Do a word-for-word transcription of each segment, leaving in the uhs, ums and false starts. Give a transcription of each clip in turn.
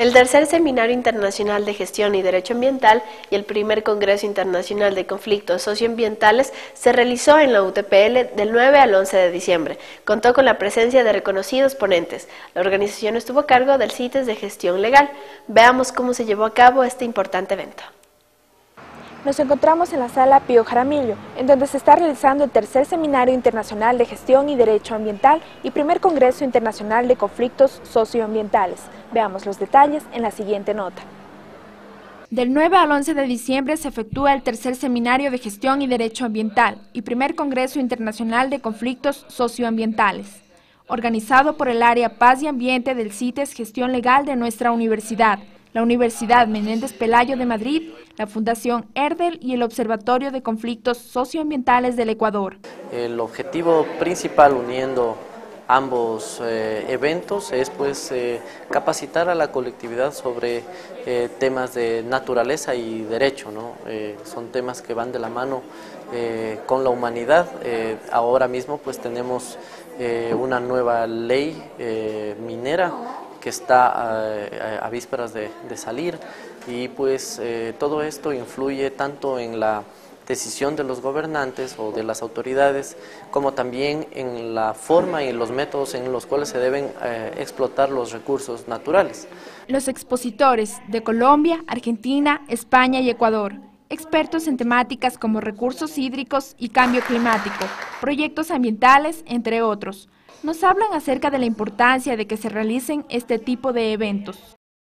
El tercer Seminario Internacional de Gestión y Derecho Ambiental y el primer Congreso Internacional de Conflictos Socioambientales se realizó en la U T P L del nueve al once de diciembre. Contó con la presencia de reconocidos ponentes. La organización estuvo a cargo del CITES de Gestión Legal. Veamos cómo se llevó a cabo este importante evento. Nos encontramos en la Sala Pío Jaramillo, en donde se está realizando el tercer Seminario Internacional de Gestión y Derecho Ambiental y primer Congreso Internacional de Conflictos Socioambientales. Veamos los detalles en la siguiente nota. Del nueve al once de diciembre se efectúa el tercer Seminario de Gestión y Derecho Ambiental y primer Congreso Internacional de Conflictos Socioambientales, organizado por el Área Paz y Ambiente del CITES Gestión Legal de nuestra universidad, la Universidad Menéndez Pelayo de Madrid, la Fundación Erdel y el Observatorio de Conflictos Socioambientales del Ecuador. El objetivo principal uniendo ambos eh, eventos es pues eh, capacitar a la colectividad sobre eh, temas de naturaleza y derecho, ¿no? Eh, son temas que van de la mano eh, con la humanidad. Eh, ahora mismo pues tenemos eh, una nueva ley eh, minera que está eh, a vísperas de, de salir, y pues eh, todo esto influye tanto en la decisión de los gobernantes o de las autoridades, como también en la forma y los métodos en los cuales se deben eh, explotar los recursos naturales. Los expositores de Colombia, Argentina, España y Ecuador, expertos en temáticas como recursos hídricos y cambio climático, proyectos ambientales, entre otros, nos hablan acerca de la importancia de que se realicen este tipo de eventos.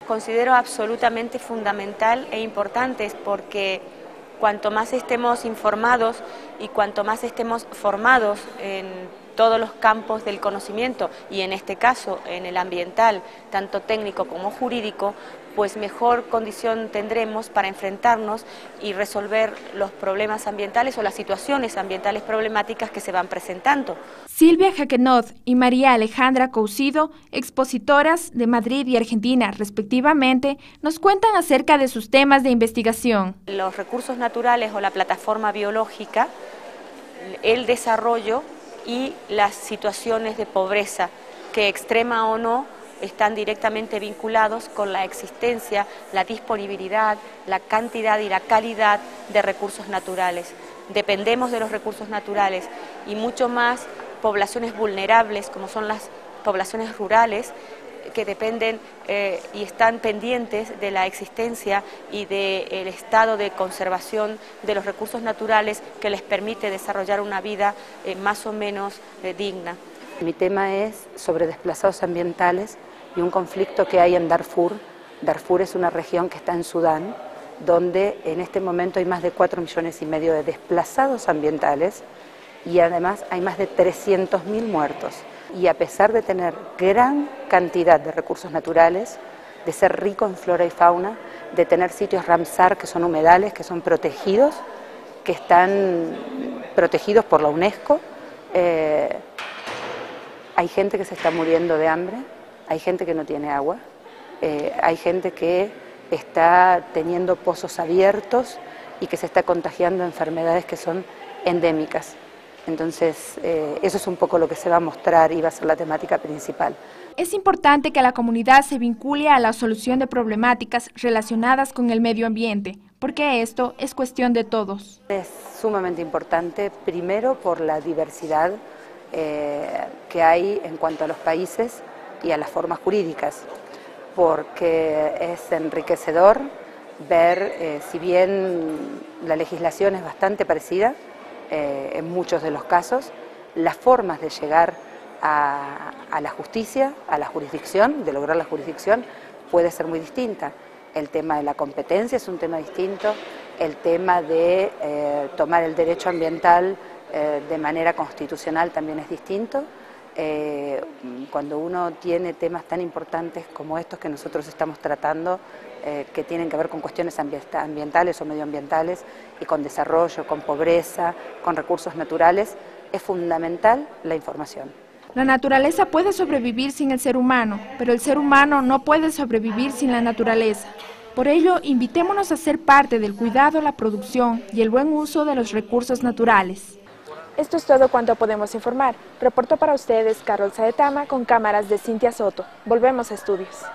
Considero absolutamente fundamental e importante, porque cuanto más estemos informados y cuanto más estemos formados en todos los campos del conocimiento, y en este caso en el ambiental, tanto técnico como jurídico, pues mejor condición tendremos para enfrentarnos y resolver los problemas ambientales o las situaciones ambientales problemáticas que se van presentando. Silvia Jaquenot y María Alejandra Cousido, expositoras de Madrid y Argentina respectivamente, nos cuentan acerca de sus temas de investigación. Los recursos naturales o la plataforma biológica, el desarrollo y las situaciones de pobreza, que extrema o no, están directamente vinculados con la existencia, la disponibilidad, la cantidad y la calidad de recursos naturales. Dependemos de los recursos naturales, y mucho más poblaciones vulnerables como son las poblaciones rurales, que dependen eh, y están pendientes de la existencia y del estado de conservación de los recursos naturales que les permite desarrollar una vida eh, más o menos eh, digna. Mi tema es sobre desplazados ambientales y un conflicto que hay en Darfur. Darfur es una región que está en Sudán, donde en este momento hay más de cuatro millones y medio de desplazados ambientales, y además hay más de trescientos mil muertos. Y a pesar de tener gran cantidad de recursos naturales, de ser rico en flora y fauna, de tener sitios Ramsar, que son humedales, que son protegidos, que están protegidos por la UNESCO, eh, hay gente que se está muriendo de hambre, hay gente que no tiene agua, eh, hay gente que está teniendo pozos abiertos y que se está contagiando de enfermedades que son endémicas. Entonces, eh, eso es un poco lo que se va a mostrar y va a ser la temática principal. Es importante que la comunidad se vincule a la solución de problemáticas relacionadas con el medio ambiente, porque esto es cuestión de todos. Es sumamente importante, primero por la diversidad Eh, que hay en cuanto a los países y a las formas jurídicas, porque es enriquecedor ver, eh, si bien la legislación es bastante parecida eh, en muchos de los casos, las formas de llegar a, a la justicia, a la jurisdicción, de lograr la jurisdicción, puede ser muy distinta. El tema de la competencia es un tema distinto, el tema de eh, tomar el derecho ambiental de manera constitucional también es distinto. Eh, cuando uno tiene temas tan importantes como estos que nosotros estamos tratando, eh, que tienen que ver con cuestiones ambientales o medioambientales, y con desarrollo, con pobreza, con recursos naturales, es fundamental la información. La naturaleza puede sobrevivir sin el ser humano, pero el ser humano no puede sobrevivir sin la naturaleza. Por ello, invitémonos a ser parte del cuidado, la producción y el buen uso de los recursos naturales. Esto es todo cuanto podemos informar. Reportó para ustedes Carol Saetama con cámaras de Cintia Soto. Volvemos a estudios.